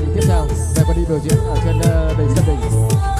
vị tiếp theo về phần đi biểu diễn ở trên đầy sân đình.